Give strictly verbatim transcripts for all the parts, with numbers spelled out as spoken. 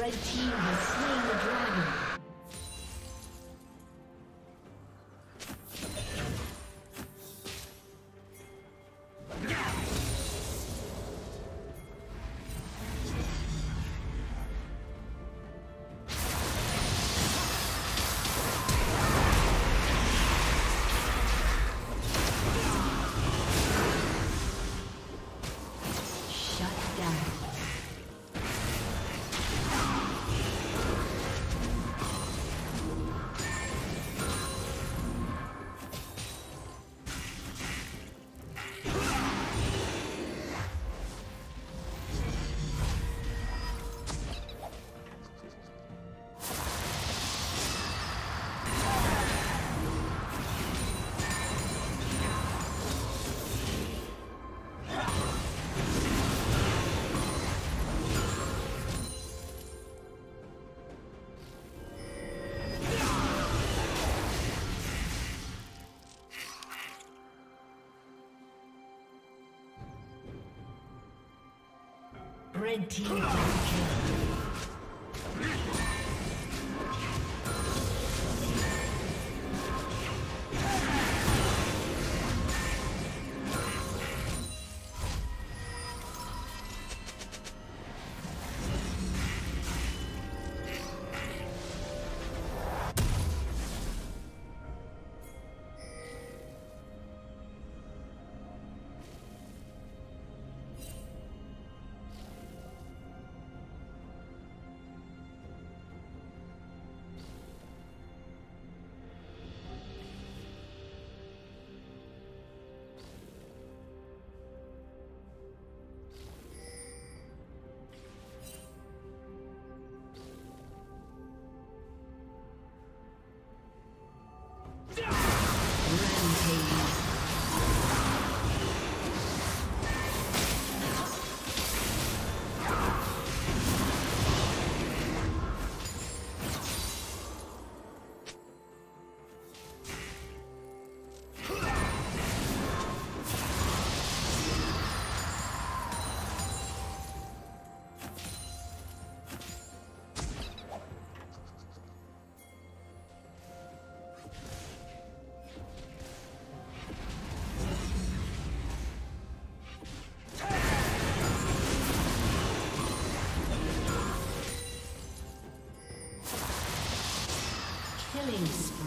Red team has slain the dragon. Red team. Killing spree.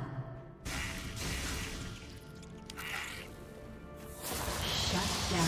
Shut down.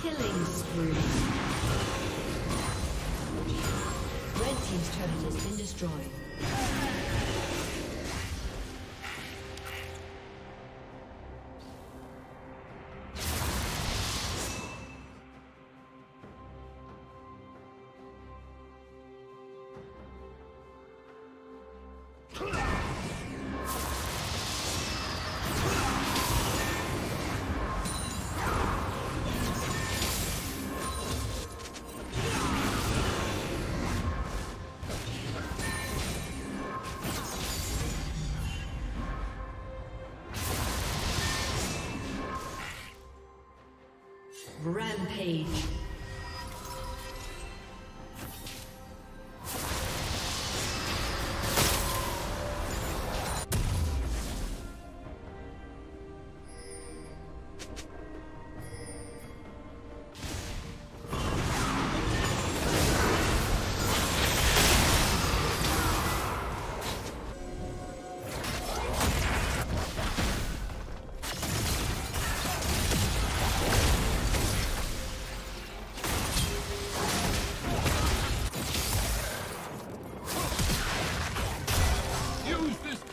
Killing spree. Red team's turret has been destroyed. Rampage.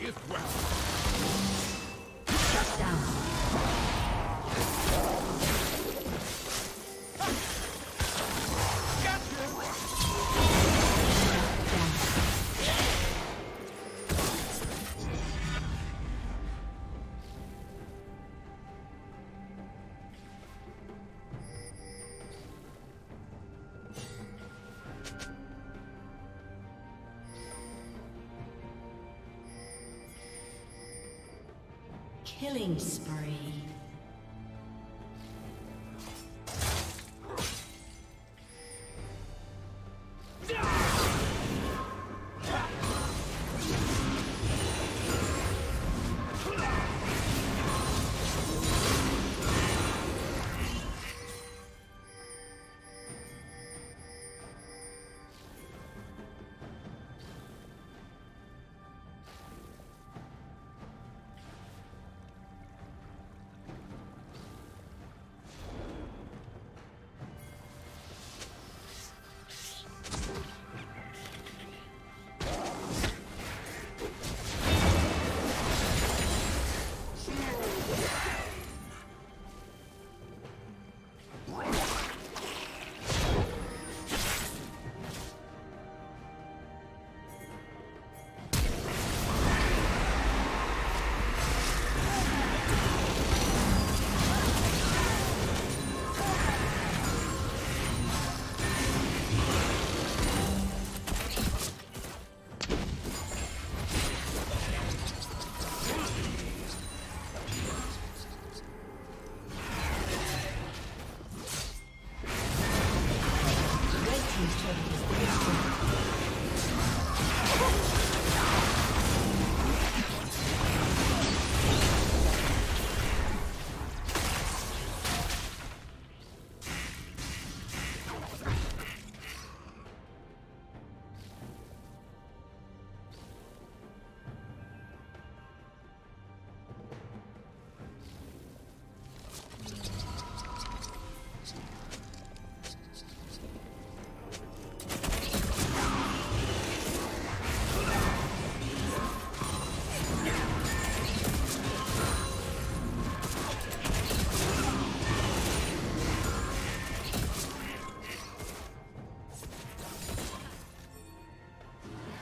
worketh well. Shut down. Killing spree.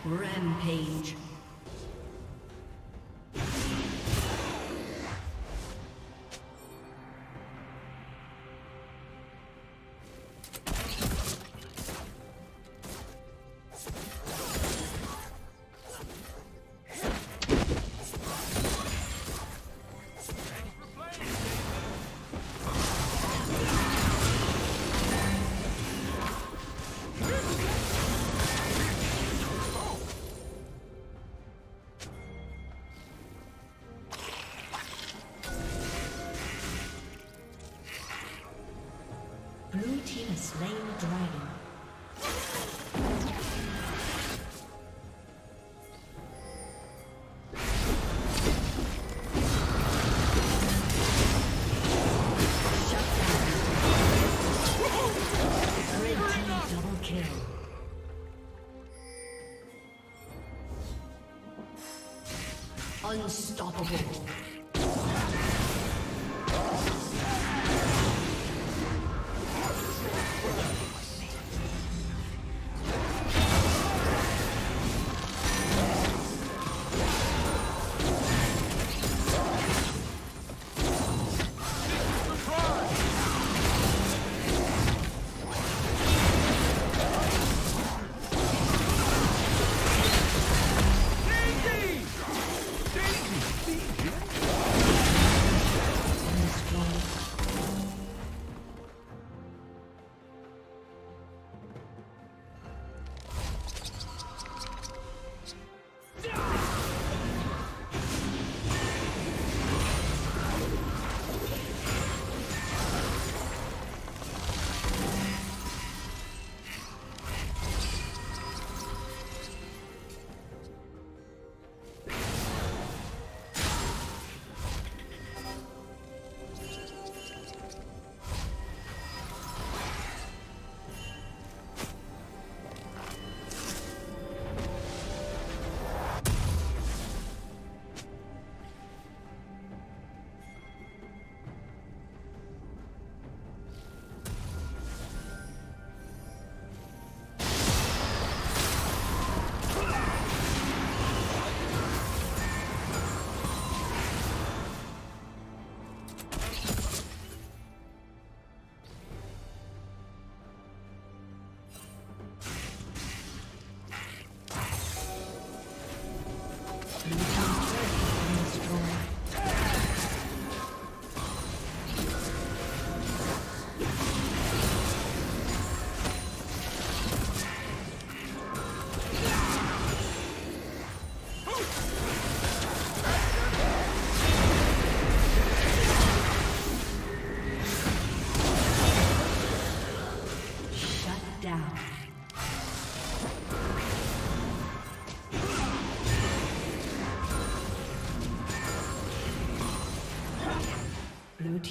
Rampage. Unstoppable. Yeah. Blue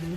Blue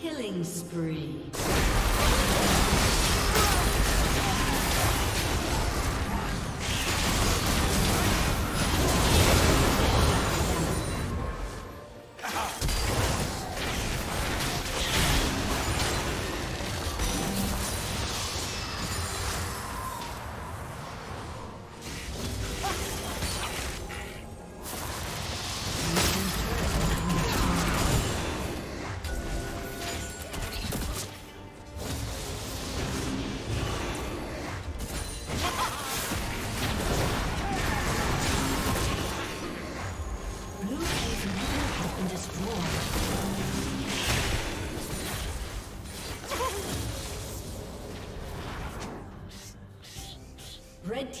Killing spree. Red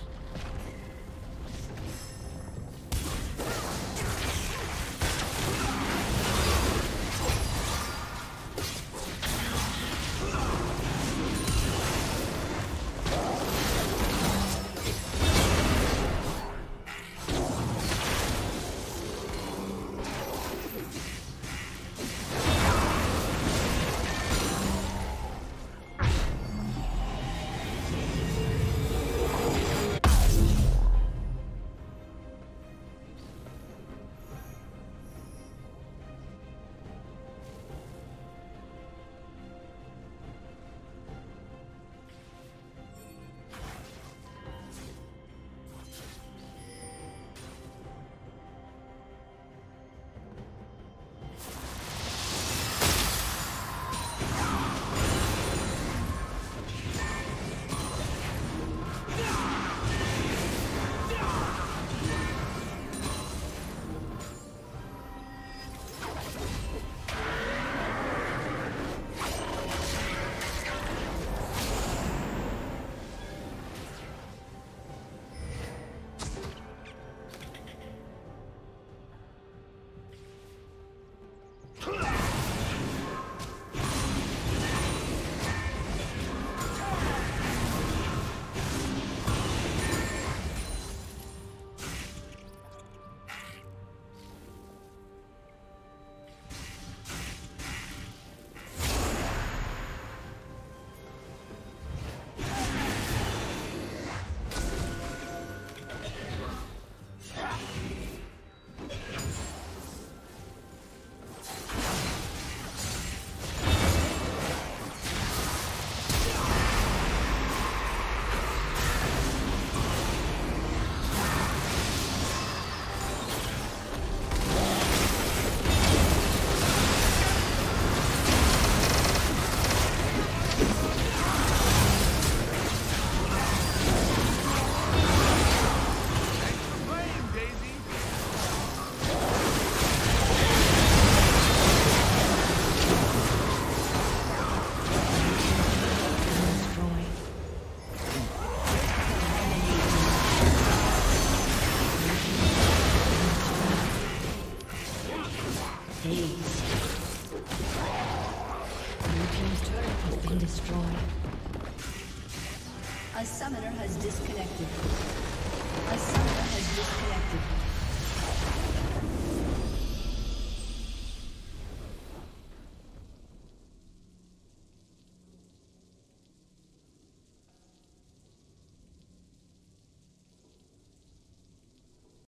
A summoner has disconnected. A summoner has disconnected.